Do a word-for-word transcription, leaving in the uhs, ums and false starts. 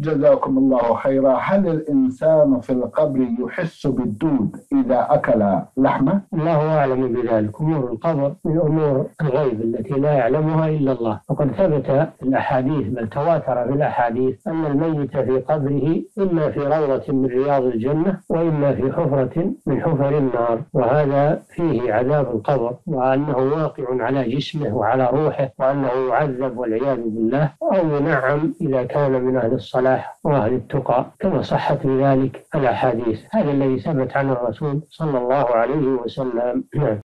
جزاكم الله خيرا. هل الإنسان في القبر يحس بالدود إذا أكل لحمة؟ الله أعلم بذلك. أمور القبر من أمور الغيب التي لا يعلمها إلا الله. وقد ثبت الأحاديث بل تواتر في الأحاديث أن الميت في قبره إما في روضة من رياض الجنة وإما في حفرة من حفر النار، وهذا فيه عذاب القبر وأنه واقع على جسمه وعلى روحه وأنه يعذب والعياذ بالله، أو ينعم إذا كان من أهل الصلاح وأهل التقى كما صحت بذلك الأحاديث. هذا الذي ثبت عنه الرسول صلى الله عليه وسلم.